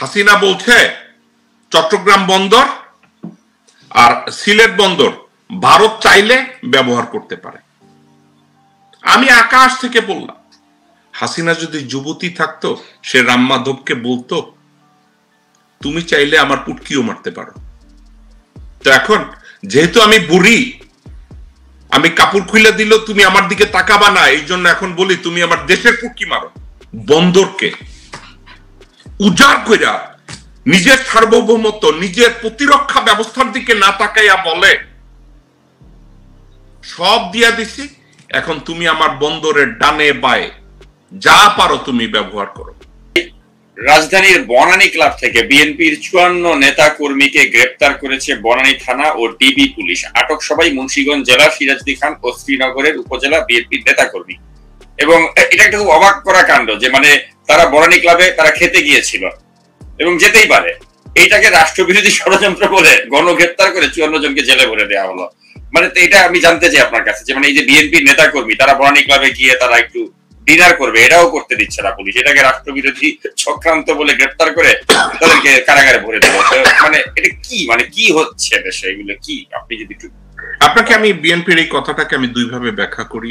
হাসিনা বলছে চট্টগ্রাম বন্দর আর সিলেট বন্দর ভারত চাইলে ব্যবহার করতে পারে। আমি আকাশ থেকে বললাম, হাসিনা যদি যুবতী থাকতো সে রাম মাধবকে বলতো তুমি চাইলে আমার পুটকিও মারতে পারো। তো এখন যেহেতু আমি বুড়ি, আমি কাপড় খুলে দিল তুমি আমার দিকে তাকাবা না, এই জন্য এখন বলি তুমি আমার দেশের পুটকি মারো। বন্দরকে উজাড় কইরা নিজের সার্বভৌমত্ব, নিজের প্রতিরক্ষা ব্যবস্থার দিকে না তাকাইয়া বলে সব দিয়া দিছি, এখন তুমি আমার বন্দরের ডানে বায়ে যা পারো তুমি ব্যবহার করো। রাজধানীর বনানী ক্লাব থেকে বিএনপির ৫৪ নেতা কর্মীকে গ্রেপ্তার করেছে বনানী থানা ও ডিবি পুলিশ। আটক সবাই মুন্সিগঞ্জ জেলা সিরাজদি খান ও শ্রীনগরের উপজেলা বিএনপির নেতা কর্মী। এবং এটা একটা খুব অবাক করা কাণ্ড যে মানে তারা বনানী ক্লাবে তারা খেতে গিয়েছিল এবং যেতেই পারে, এইটাকে রাষ্ট্রবিরোধী ষড়যন্ত্র বলে গণগ্রেপ্তার করে ৫৪ জনকে জেলে ভরে দেওয়া হলো। মানে এটা আমি জানতে চাই আপনার কাছে যে মানে এই যে বিএনপির নেতা কর্মী তারা বনানী ক্লাবে গিয়ে তারা একটু ডিনার করবে, এটাও করতে দিচ্ছে না পুলিশ, এটাকে রাষ্ট্রবিরোধী চক্রান্ত বলে গ্রেপ্তার করে তাদেরকে কারাগারে ভরে দেবে। মানে এটা কি, মানে কি হচ্ছে দেশে এগুলো কি? আপনি যদি একটু, আপনাকে আমি বিএনপির এই কথাটাকে আমি দুইভাবে ব্যাখ্যা করি,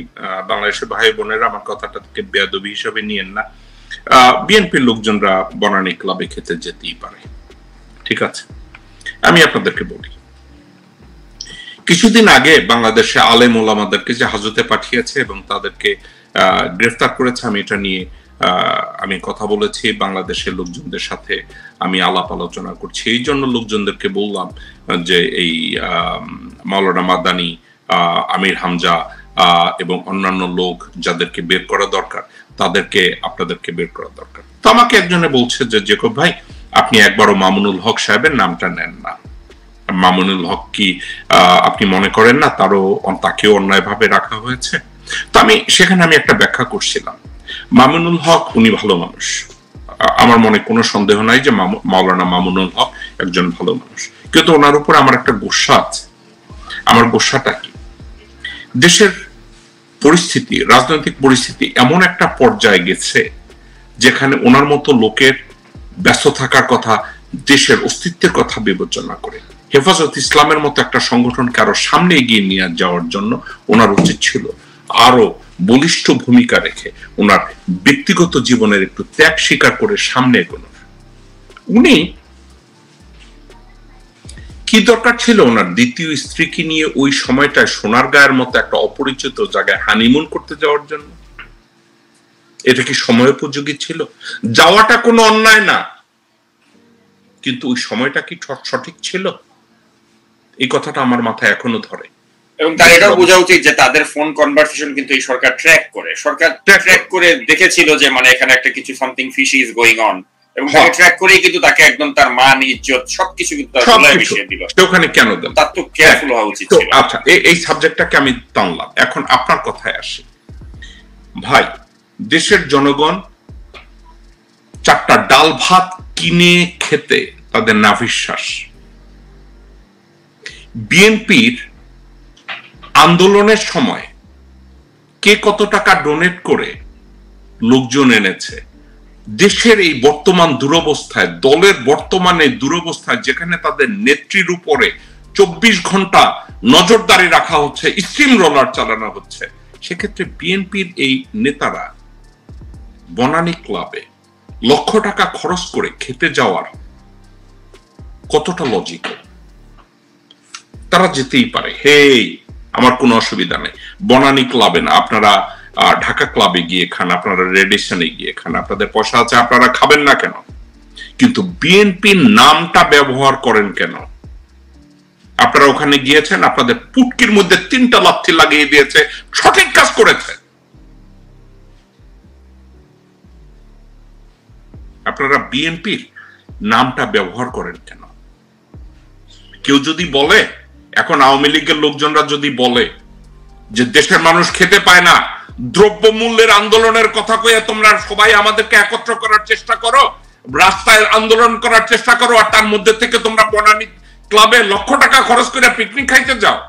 বাংলাদেশের ভাই বোনেরা আমার কথাটাকে বেয়াদবি হিসাবে নিয়েন না। বিএনপির লোকজনরা বনানী ক্লাবে খেতে যেতেই পারে, ঠিক আছে। আমি আপনাদেরকে বলি, কিছুদিন আগে বাংলাদেশে আলেম ওলামাদেরকে যে হাজতে পাঠিয়েছে এবং তাদেরকে গ্রেফতার করেছে, আমি এটা নিয়ে আমি কথা বলেছি বাংলাদেশের লোকজনদের সাথে, আমি আলাপ আলোচনা করছি। এই জন্য লোকজনদেরকে বললাম যে এই মাওলানা মাদানী, আমির হামজা এবং অন্যান্য লোক যাদেরকে বের করা দরকার তাদেরকে আপনাদেরকে বের করা দরকার। তো আমাকে একজনে বলছে যে জেকব ভাই আপনি একবারও মামুনুল হক সাহেবের নামটা নেন না, মামুনুল হক কি আপনি মনে করেন না তাকেও অন্যায়ভাবে রাখা হয়েছে? তো আমি সেখানে আমি একটা ব্যাখ্যা করছিলাম, মামুনুল হক উনি ভালো মানুষ, আমার মনে কোনো সন্দেহ নাই যে মাওলানা মামুনুল হক একজন ভালো মানুষ, কিন্তু ওনার উপর আমার একটা গোসা আছে। আমার গোসাটা কি, দেশের পরিস্থিতি, রাজনৈতিক পরিস্থিতি এমন একটা পর্যায়ে গেছে যেখানে ওনার মতো লোকের ব্যস্ত থাকার কথা দেশের অস্তিত্বের কথা বিবেচনা করে হেফাজত ইসলামের মতো একটা সংগঠনকে আরো সামনে এগিয়ে নিয়ে যাওয়ার জন্য ওনার উচিত ছিল আরো বলিষ্ঠ ভূমিকা রেখে ওনার ব্যক্তিগত জীবনের একটু ত্যাগ স্বীকার করে সামনে এগোনোর। উনি কি দরকার ছিল ওনার দ্বিতীয় স্ত্রীকে নিয়ে ওই সময়টায় সোনারগাঁয়ের মতো একটা অপরিচিত জায়গায় হানিমুন করতে যাওয়ার জন্য? এটা কি সময়োপযোগী ছিল? যাওয়াটা কোনো অন্যায় না, কিন্তু ওই সময়টা কি সঠিক ছিল? এই কথাটা আমার মাথায় এখনো ধরে। এবং তার এটাও বোঝা উচিত যে তাদের ফোন কনভারসেশন কিন্তু এই সরকার ট্র্যাক করে, সরকার ট্র্যাক করে দেখেছিল যে মানে এখানে একটা কিছু something fishy is going on এবং তাকে ট্র্যাক করেই কিন্তু তাকে একদম তার মান ইজ্জত সবকিছু কিন্তু তার গলায় মিশিয়ে দিল। ওখানে কেন দেন, তার তো কেয়ারফুল হওয়া উচিত ছিল। আচ্ছা, এই সাবজেক্টটাকে আমি টানলাম, এখন আপনার কথায় আসি। ভাই, দেশের জনগণ চারটা ডাল ভাত কিনে খেতে তাদের নাভিশ্বাস। বিএনপির আন্দোলনের সময় কে কত টাকা ডোনেট করে লোকজন এনেছে, দেশের এই বর্তমান দুরবস্থায়, দলের বর্তমানে দুরবস্থায় যেখানে তাদের নেত্রীর উপরে ২৪ ঘন্টা নজরদারি রাখা হচ্ছে, স্টিম রোলার চালানো হচ্ছে, সেক্ষেত্রে বিএনপির এই নেতারা বনানী ক্লাবে লক্ষ টাকা খরচ করে খেতে যাওয়ার কতটা লজিক্যাল? তারা যেতেই পারে, হেই আমার কোনো অসুবিধা নেই, বনানী ক্লাবে না আপনারা ঢাকা ক্লাবে গিয়ে খান, আপনারা রেডিশনে গিয়ে খান, আপনাদের পয়সা আছে আপনারা খাবেন না কেন? কিন্তু বিএনপির নামটা ব্যবহার করেন কেন? আপনারা ওখানে গিয়েছেন, আপনাদের পুটকির মধ্যে ৩টা লাথি লাগিয়ে দিয়েছে, সঠিক কাজ করেছে। আপনারা বিএনপির নামটা ব্যবহার করেন কেন? কেউ যদি বলে, এখন আওয়ামী লীগের লোকজনরা যদি বলে যে দেশের মানুষ খেতে পায় না, দ্রব্যমূল্যের আন্দোলনের কথা কয়ে তোমরা সবাই আমাদেরকে একত্র করার চেষ্টা করো, রাস্তায় আন্দোলন করার চেষ্টা করো, আর তার মধ্যে থেকে তোমরা বনানী ক্লাবে লক্ষ টাকা খরচ করে পিকনিক খাইতে যাও,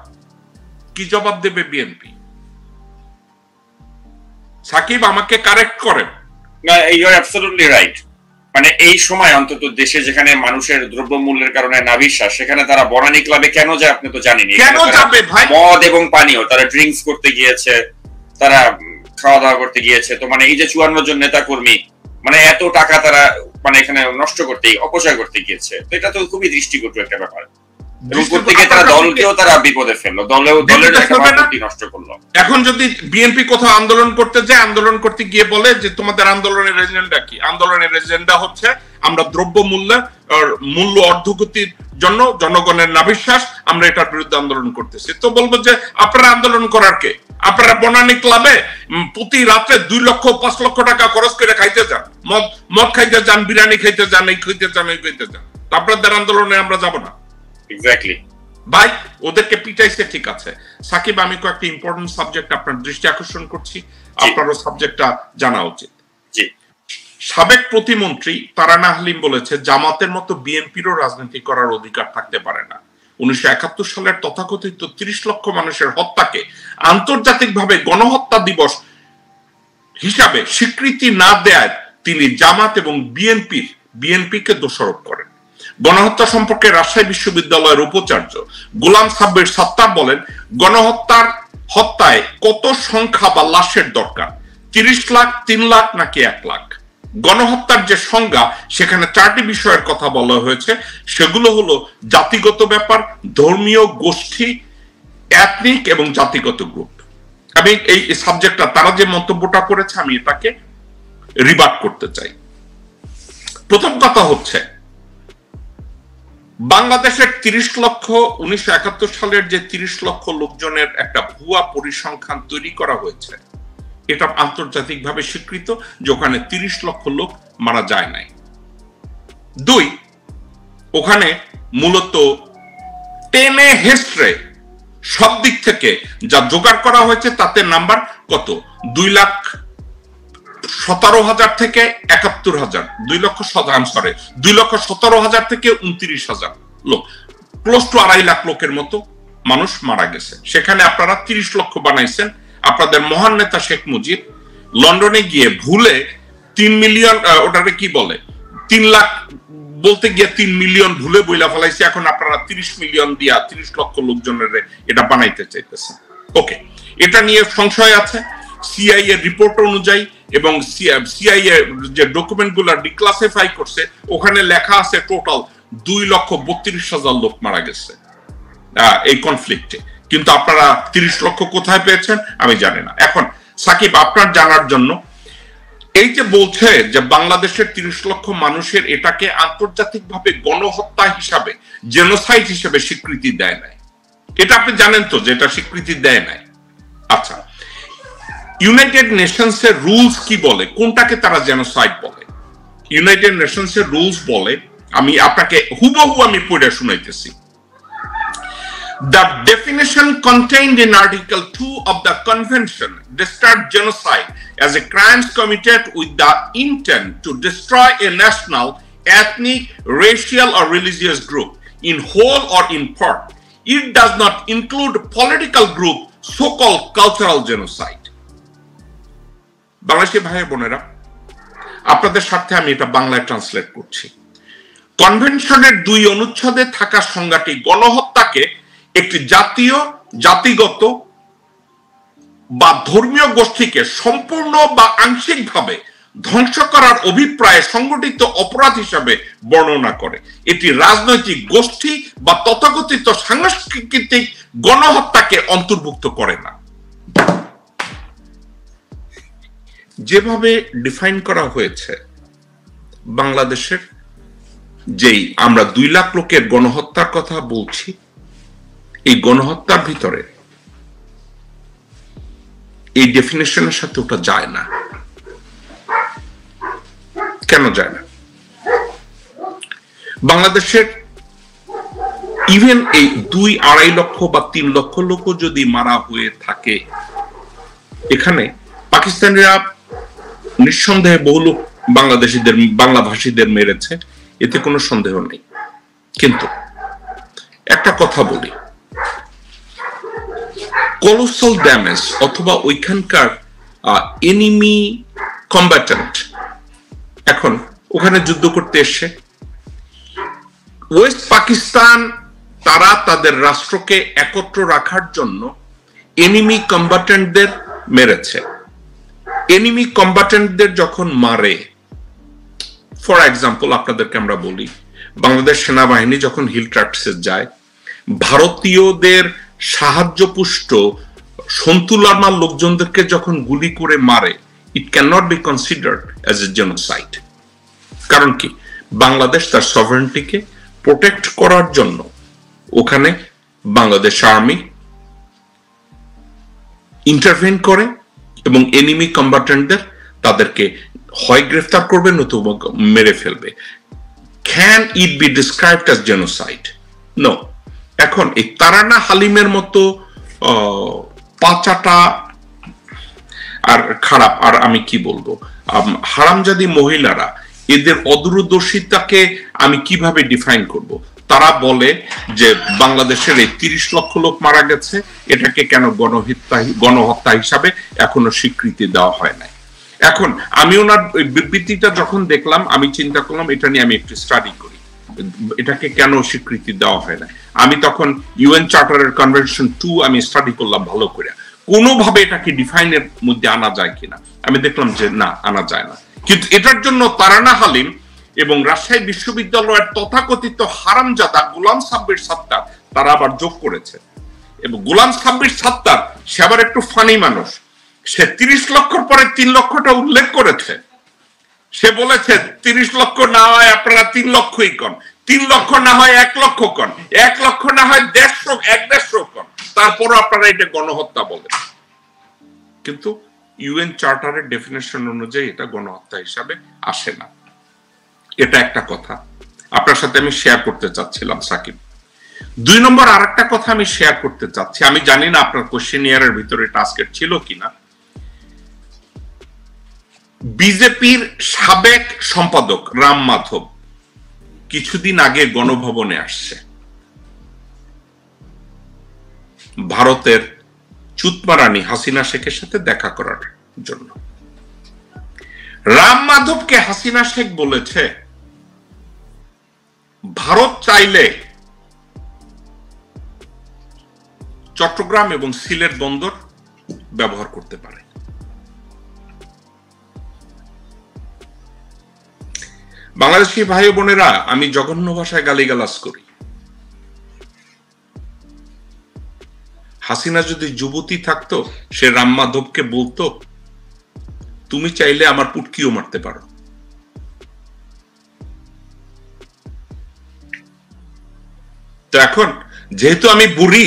কি জবাব দেবে বিএনপি? সাকিব আমাকে কারেক্ট করেন, ইউ আর অ্যাবসলিউটলি রাইট, মানে এই সময় অন্তত দেশে যেখানে মানুষের দ্রব্যমূল্যের কারণে নাভিশ্বাস, সেখানে তারা বনানী ক্লাবে কেন যায় আপনি তো জানেনই, মদ এবং পানীয় তারা ড্রিঙ্কস করতে গিয়েছে, তারা খাওয়া দাওয়া করতে গিয়েছে। তো মানে এই যে ৫৪ জন নেতা কর্মী, মানে এত টাকা তারা মানে এখানে নষ্ট করতে অপচয় করতে গিয়েছে, তো এটা তো খুবই দৃষ্টিকটু একটা ব্যাপার। এবং প্রত্যেকে তারা দলকেও তারা বিপদে ফেললো, দলের নষ্ট করলো। এখন যদি বিএনপি কোথাও আন্দোলন করতে যায়, আন্দোলন করতে গিয়ে বলে যে তোমাদের আন্দোলনের এজেন্ডা কি? আন্দোলনের এজেন্ডা হচ্ছে আমরা দ্রব্য মূল্য অর্ধগতির জন্য জনগণের নাভিশ্বাস, আমরা এটার বিরুদ্ধে আন্দোলন করতেছি। তো বলবো যে আপনারা আন্দোলন করার কে? আপনারা বনানী ক্লাবে প্রতি রাতে ২ লক্ষ ৫ লক্ষ টাকা খরচ করে খাইতে যান, মদ খাইতে যান, বিরিয়ানি খাইতে যান, এই খাইতে যান, এই খাইতে যান। আপনাদের আন্দোলনে আমরা যাব না। Exactly. ভাই ওদেরকে পিটাইছে ঠিক আছে। সাকিব, আমি কয়েকটা ইম্পর্টেন্ট সাবজেক্ট আপনার দৃষ্টি আকর্ষণ করছি, আপনারও সাবজেক্টটা জানা উচিত। জি, সাবেক প্রতিমন্ত্রী তারানা হালিম বলেছে জামাতের মতো বিএনপিরও রাজনীতি করার অধিকার থাকতে পারে না। ১৯৭১ সালের তথাকথিত ৩০ লক্ষ মানুষের হত্যাকে আন্তর্জাতিকভাবে গণহত্যা দিবস হিসাবে স্বীকৃতি না দেয়ায় তিনি জামাত এবং বিএনপিকে দোষারোপ করেন। গণহত্যা সম্পর্কে রাজশাহী বিশ্ববিদ্যালয়ের উপাচার্য গোলাম সাব্বির সাত্তার বলেন, হত্যায় কত সংখ্যা বা লাশের দরকার? ৩০ লাখ, ৩ লাখ নাকি ১ লাখ? গণহত্যার যে সংজ্ঞা, সেখানে ৪টি বিষয়ের কথা বলা হয়েছে। সেগুলো হলো জাতিগত ব্যাপার, ধর্মীয় গোষ্ঠী, এথনিক এবং জাতিগত গ্রুপ। আমি এই সাবজেক্টটা, তারা যে মন্তব্যটা করেছে আমি তাকে রিবার্ট করতে চাই। প্রথম কথা হচ্ছে বাংলাদেশের ৩০ লক্ষ, ১৯৭১ সালের যে ৩০ লক্ষ লোকজনের একটা ভুয়া পরিসংখ্যান তৈরি করা হয়েছে, এটা আন্তর্জাতিকভাবে স্বীকৃত যে ওখানে ৩০ লক্ষ লোক মারা যায় নাই। ২, ওখানে মূলত টেনে হেস্ট্রে সব দিক থেকে যা জোগাড় করা হয়েছে তাতে নাম্বার কত? ২,১৭,০০০ থেকে ৭১,০০০, ২,১৭,০০০ থেকে ২৯,০০০ লোক, ক্লোজ টু ২.৫ লাখ লোকের মতো মানুষ মারা গেছে। সেখানে আপনারা ৩০ লক্ষ বানাইছেন। আপনাদের মহান নেতা শেখ মুজিব লন্ডনে গিয়ে ভুলে ৩ মিলিয়ন, ওটাকে কি বলে, ৩ লাখ বলতে গিয়ে ৩ মিলিয়ন ভুলে বইলা ফেলাইছে। এখন আপনারা ৩০ মিলিয়ন দিয়া ৩০ লক্ষ লোকজনের এটা বানাইতে চাইতেছেন। ওকে, এটা নিয়ে সংশয় আছে। সিআইএ রিপোর্ট অনুযায়ী এবং সিআইএ যে ডকুমেন্টগুলো ডিক্লাসিফাই করছে, ওখানে লেখা আছে টোটাল ২,৩২,০০০ লোক মারা গেছে এই কনফ্লিক্টে, কিন্তু আপনারা ৩০ লক্ষ কোথায় পেয়েছেন আমি জানি না। এখন সাকিব, আপনার জানার জন্য, এই যে বলছে যে বাংলাদেশের ৩০ লক্ষ মানুষের, এটাকে আন্তর্জাতিকভাবে গণহত্যা হিসাবে, জেনোসাইড হিসেবে স্বীকৃতি দেয় নাই। এটা আপনি জানেন তো যে এটা স্বীকৃতি দেয় নাই। আচ্ছা, ইউনাইটেড নেশনস এর রুলস কি বলে, কোনটাকে তারা জেনোসাইড বলে? ইউনাইটেড নেশনস এর রুলস বলে, আমি আপনাকে হুবহু আমি পড়ে শুনাইতেছি। The definition contained in Article 2 of the Convention describes genocide as a crime committed with the intent to destroy a national, ethnic, racial or religious group in whole or in part. It does not include political group, so-called cultural genocide. Bangladeshi ভাই বোনেরা, আপনাদের সাথে আমি এটা বাংলায় translate করছি। কনভেনশনের ২ অনুচ্ছেদে থাকা সংজ্ঞাটি গণহত্যাকে একটি জাতীয়, জাতিগত বা ধর্মীয় গোষ্ঠীকে সম্পূর্ণ বা আংশিকভাবে ধ্বংস করার অভিপ্রায়ে সংগঠিত অপরাধ হিসাবে বর্ণনা করে। এটি রাজনৈতিক গোষ্ঠী বা তথাকথিত সাংস্কৃতিক গণহত্যাকে অন্তর্ভুক্ত করে না। যেভাবে ডিফাইন করা হয়েছে বাংলাদেশের, যেই আমরা ২ লাখ লোকের গণহত্যার কথা বলছি, এই গণহত্যার ভিতরে এই ডেফিনেশনের সাথে ওটা যায় না। কেন যায় না? বাংলাদেশের ইভেন এই ২-২.৫ লক্ষ বা ৩ লক্ষ লোক যদি মারা হয়ে থাকে, এখানে পাকিস্তানিরা নিঃসন্দেহে বহু লোক বাংলাদেশিদের, বাংলাভাষীদের মেরেছে, এতে কোনো সন্দেহ নেই। কিন্তু একটা কথা বলি, কলোসাল ড্যামেজ অথবা ওইখানকার এনিমি কম্ব্যাটেন্ট, এখন ওখানে যুদ্ধ করতে এসেছে। ওয়েস্ট পাকিস্তান তারা তাদের রাষ্ট্রকে একত্র রাখার জন্য এনিমি কম্বাটেন্টদের মেরেছে। এনিমি কম্বাটেন্টদের যখন মারে, ফর এক্সাম্পল আপনাদেরকে আমরা বলি, বাংলাদেশ সেনাবাহিনী যখন হিল ট্র্যাক্টসে যায়, ভারতীয়দের সাহায্যপুষ্ট সন্তুলনা লোকজনদেরকে যখন গুলি করে মারে, it can not be considered as a genocide. কারণ কি, বাংলাদেশ তার সভরেনিটিকে প্রোটেক্ট করার জন্য ওখানে বাংলাদেশ আর্মি ইন্টারভেন করে এবং এনিমি কম্বাটেন্টদের তাদেরকে হয় গ্রেফতার করবে নতুবা মেরে ফেলবে। Can it be described as genocide? No. এখন এই তারানা হালিমের মতো পাঁচাটা আর খারাপ আর আমি কি বলবো হারামজাদি মহিলারা, এদের অদূরদর্শিতাকে আমি কিভাবে ডিফাইন করব। তারা বলে যে বাংলাদেশের এই ৩০ লক্ষ লোক মারা গেছে, এটাকে কেন গণহত্যা হিসাবে এখনো স্বীকৃতি দেওয়া হয় না। এখন আমি ওনার বিবৃতিটা যখন দেখলাম, আমি চিন্তা করলাম এটা নিয়ে আমি একটু স্টাডি করি, এটাকে কেন স্বীকৃতি দেওয়া হয় না। আমি তখন ইউএন চার্টারের কনভেনশন 2 আমি স্টাডি করলাম ভালো করে, কোনোভাবে এটাকে ডিফাইনের মধ্যে আনা যায় কিনা। আমি দেখলাম যে না, আনা যায় না। কিন্তু এটার জন্য তারানা হালিম এবং রাজশাহী বিশ্ববিদ্যালয়ের তথাকথিত হারামজাদা গোলাম সাব্বির সাত্তার তারা আবার যোগ করেছে। এবং গোলাম সাব্বির সাত্তার সে আবার একটু ফানি মানুষ, সে ৩০ লক্ষর পরে ৩ লক্ষটা উল্লেখ করেছে। সে বলেছে ৩০ লক্ষ না হয় আপনারা ৩ লক্ষই কন, ৩ লক্ষ না হয় 1 লক্ষ কন, 1 লক্ষ না হয় 150 কন, তারপরও আপনারা এটা গণহত্যা বলেন। কিন্তু ইউএন চার্টারের ডেফিনেশন অনুযায়ী এটা গণহত্যা হিসাবে আসে না। এটা একটা কথা আপনার সাথে আমি শেয়ার করতে চাচ্ছিলাম সাকিব। ২ নম্বর আর একটা কথা আমি শেয়ার করতে চাচ্ছি, আমি জানি না আপনার কোশ্চেনিয়ারের ভিতরে টাস্কেট ছিল কিনা। বিজেপির সাবেক সম্পাদক রাম মাধব কিছুদিন আগে গণভবনে আসছে, ভারতের চুতমারানি হাসিনা শেখের সাথে দেখা করার জন্য। রাম মাধবকে হাসিনা শেখ বলেছে ভারত চাইলে চট্টগ্রাম এবং সিলেট বন্দর ব্যবহার করতে পারে। বাংলাদেশি ভাই বোনেরা, আমি জঘন্য ভাষায় গালিগালাজ করি। হাসিনা যদি যুবতী থাকতো, সে রাম মাধবকে বলতো তুমি চাইলে আমার পুটকিও মারতে পারো। তো এখন যেহেতু আমি বুড়ি,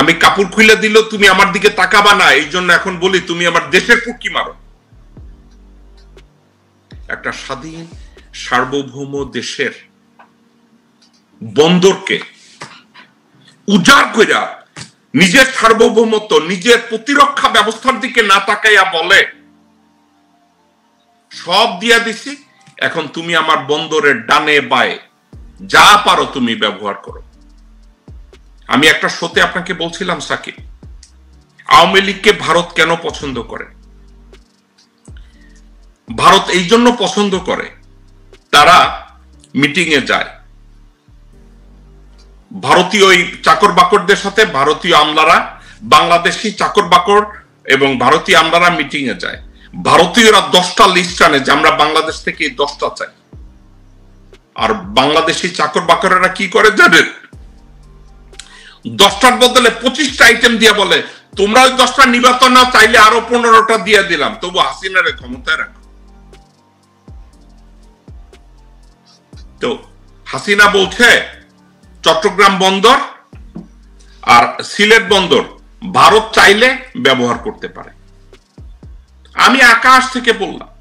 আমি কাপড় খুলে দিল তুমি আমার দিকে তাকাবা না, এই জন্য এখন বলি তুমি আমার দেশের পুটকি মারো। একটা স্বাধীন সার্বভৌম দেশের বন্দরকে উজাড় কইরা নিজের সার্বভৌমত্ব, নিজের প্রতিরক্ষা ব্যবস্থার দিকে না তাকাইয়া বলে সব দিয়া দিছি, এখন তুমি আমার বন্দরের ডানে বায়ে যা পারো তুমি ব্যবহার করো। আমি একটা শোতে আপনাকে বলছিলাম সাকিব, আওয়ামী লীগকে ভারত কেন পছন্দ করে। ভারত এই জন্য পছন্দ করে, তারা মিটিংয়ে যায়, ভারতীয় চাকর বাকরদের সাথে ভারতীয় আমলারা, বাংলাদেশি চাকর বাকর এবং ভারতীয় আমলারা মিটিংয়ে যায়, ভারতীয়রা 10টা লিস্ট আনে যে আমরা বাংলাদেশ থেকে 10টা চাই। আর বাংলাদেশি চাকর বাকরেরা কি করে জানেন, 10টার বদলে 25টা আইটেম দিয়ে বলে তোমরা ওই 10টা নির্বাচন না চাইলে আরো 15টা দিয়ে দিলাম, তবু হাসিনারে ক্ষমতায় রাখো। তো হাসিনা বলছে চট্টগ্রাম বন্দর আর সিলেট বন্দর ভারত চাইলে ব্যবহার করতে পারে। আমি আকাশ থেকে বললাম